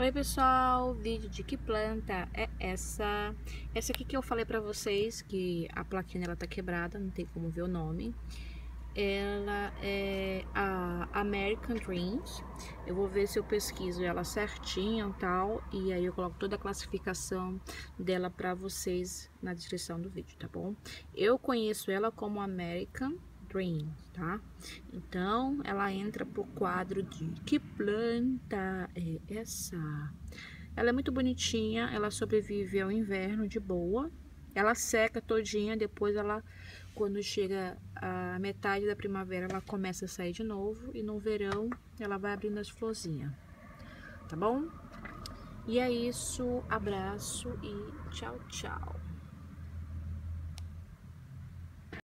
Oi pessoal, vídeo de que planta é essa? Essa aqui que eu falei pra vocês, que a plaquinha ela tá quebrada, não tem como ver o nome. Ela é a American Dream. Eu vou ver se eu pesquiso ela certinho e tal, e aí eu coloco toda a classificação dela pra vocês na descrição do vídeo, tá bom? Eu conheço ela como American Dream, tá? Então ela entra pro quadro de que planta é essa? Ela é muito bonitinha, ela sobrevive ao inverno de boa, ela seca todinha, depois ela, quando chega a metade da primavera, ela começa a sair de novo e no verão ela vai abrindo as florzinhas, tá bom? E é isso, abraço e tchau, tchau.